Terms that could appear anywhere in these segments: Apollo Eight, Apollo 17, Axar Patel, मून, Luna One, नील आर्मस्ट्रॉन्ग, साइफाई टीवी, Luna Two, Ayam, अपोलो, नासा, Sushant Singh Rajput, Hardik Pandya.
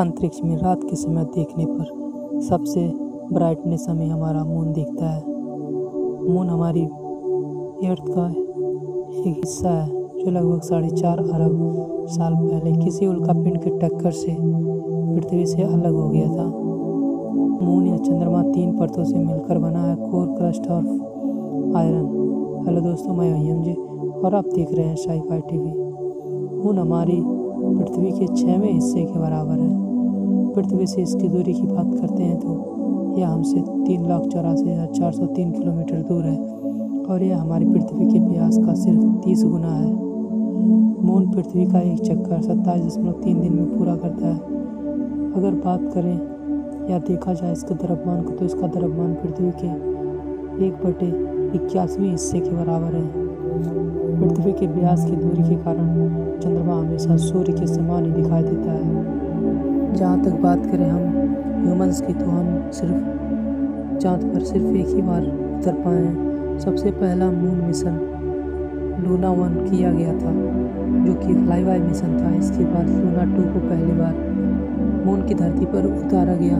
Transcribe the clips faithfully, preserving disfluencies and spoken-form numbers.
अंतरिक्ष में रात के समय देखने पर सबसे ब्राइटनेस हमें हमारा मून दिखता है। मून हमारी अर्थ का एक हिस्सा है जो लगभग साढ़े चार अरब साल पहले किसी उल्कापिंड की टक्कर से पृथ्वी से अलग हो गया था। मून या चंद्रमा तीन परतों से मिलकर बना है, कोर, क्रस्ट और आयरन। हेलो दोस्तों, मैं अयम जी और आप देख रहे हैं साइफाई टीवी। मून हमारी पृथ्वी के छवें हिस्से के बराबर है। पृथ्वी से इसकी दूरी की बात करते हैं तो यह हमसे तीन लाख चौरासी हज़ार चार सौ तीन किलोमीटर दूर है और यह हमारी पृथ्वी के व्यास का सिर्फ तीस गुना है। मून पृथ्वी का एक चक्कर सत्ताईस दशमलव तीन दिन में पूरा करता है। अगर बात करें या देखा जाए इसके द्रव्यमान को तो इसका द्रव्यमान पृथ्वी के एक बटे इक्यासवें हिस्से के बराबर है। पृथ्वी के व्यास की दूरी के कारण चंद्रमा हमेशा सूर्य के समान ही दिखाई देता है। जहाँ तक बात करें हम ह्यूमंस की तो हम सिर्फ चाँद पर सिर्फ एक ही बार उतर पाए हैं। सबसे पहला मून मिशन लूना वन किया गया था जो कि फ्लाईबाय मिशन था। इसके बाद लूना टू को पहली बार मून की धरती पर उतारा गया,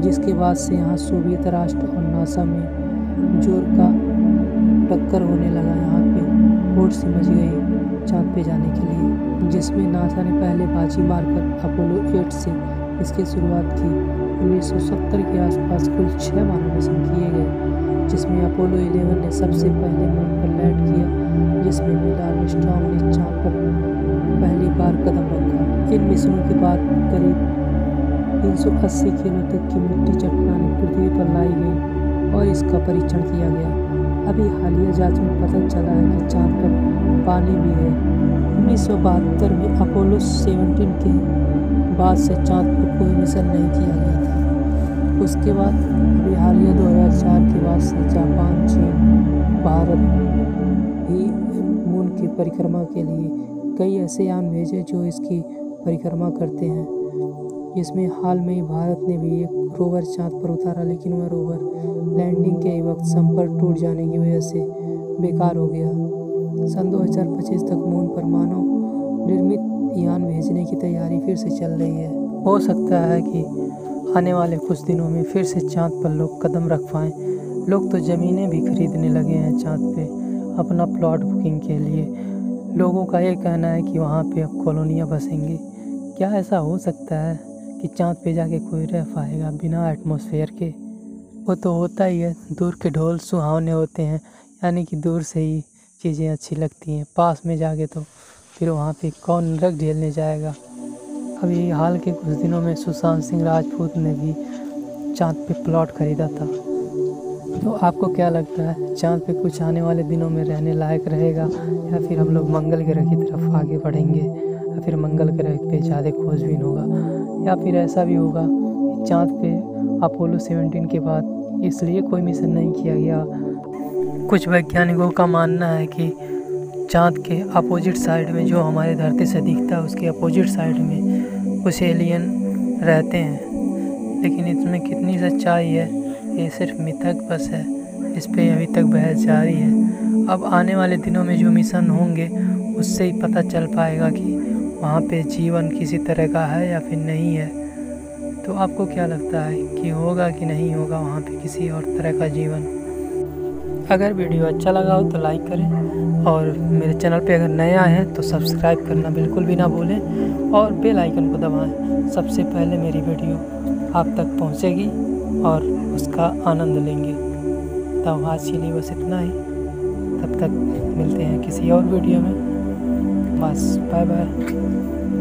जिसके बाद से यहाँ सोवियत राष्ट्र और नासा में जोर का टक्कर होने लगा। यहाँ पे होड़ से मच गई चाँद पे जाने के लिए, जिसमें नासा ने पहले बाजी मारकर अपोलो एट से इसकी शुरुआत की। उन्नीस सौ सत्तर के आसपास कुल छः मानव मिशन किए गए, जिसमें अपोलो इलेवन ने सबसे पहले मून पर लैंड किया, जिसमें नील आर्मस्ट्रॉन्ग ने चाँद पर पहली बार कदम रखा। इन मिशनों के बाद करीब तीन सौ अस्सी किलो तक की मिट्टी चट्टानें पृथ्वी पर लाई गई और इसका परीक्षण किया गया। अभी हालिया जांच में पता चला है कि चाँद पर पानी भी है। उन्नीस सौ बहत्तर में अपोलो सत्रह के बाद से चाँद पर कोई मिशन नहीं किया गया था। उसके बाद अभी हालिया दो हज़ार चार के बाद से जापान, चीन, भारत ही मून की परिक्रमा के लिए कई ऐसे यान भेजे जो इसकी परिक्रमा करते हैं। इसमें हाल में ही भारत ने भी एक रोवर चाँद पर उतारा, लेकिन वह रोवर लैंडिंग के वक्त संपर्क टूट जाने की वजह से बेकार हो गया। सन दो हज़ार पच्चीस तक मून पर मानव निर्मित यान भेजने की तैयारी फिर से चल रही है। हो सकता है कि आने वाले कुछ दिनों में फिर से चाँद पर लोग कदम रख पाएँ। लोग तो ज़मीनें भी खरीदने लगे हैं चाँद पे अपना प्लॉट बुकिंग के लिए। लोगों का ये कहना है कि वहाँ पे अब कॉलोनियाँ बसेंगी। क्या ऐसा हो सकता है कि चाँद पे जाके कोई रह पाएगा बिना एटमॉस्फेयर के? वो तो होता ही है, दूर के ढोल सुहावने होते हैं, यानी कि दूर से ही चीज़ें अच्छी लगती हैं। पास में जाके तो फिर वहाँ पर कौन रख झेलने जाएगा। अभी हाल के कुछ दिनों में सुशांत सिंह राजपूत ने भी चाँद पे प्लॉट खरीदा था। तो आपको क्या लगता है, चाँद पे कुछ आने वाले दिनों में रहने लायक रहेगा या फिर हम लोग मंगल ग्रह की तरफ आगे बढ़ेंगे या फिर मंगल ग्रह पे ज़्यादा खोजबीन होगा या फिर ऐसा भी होगा कि चाँद पे अपोलो सत्रह के बाद इसलिए कोई मिशन नहीं किया गया? कुछ वैज्ञानिकों का मानना है कि चाँद के अपोजिट साइड में जो हमारे धरती से दिखता है उसके अपोजिट साइड में कुछ एलियन रहते हैं, लेकिन इसमें कितनी सच्चाई है ये सिर्फ मिथक बस है। इस पर अभी तक बहस जारी है। अब आने वाले दिनों में जो मिशन होंगे उससे ही पता चल पाएगा कि वहाँ पे जीवन किसी तरह का है या फिर नहीं है। तो आपको क्या लगता है कि होगा कि नहीं होगा वहाँ पे किसी और तरह का जीवन? अगर वीडियो अच्छा लगा हो तो लाइक करें और मेरे चैनल पे अगर नए आए हैं तो सब्सक्राइब करना बिल्कुल भी ना भूलें और बेल आइकन को दबाएं। सबसे पहले मेरी वीडियो आप तक पहुंचेगी और उसका आनंद लेंगे। तब आज के लिए बस इतना ही, तब तक मिलते हैं किसी और वीडियो में। बस बाय बाय।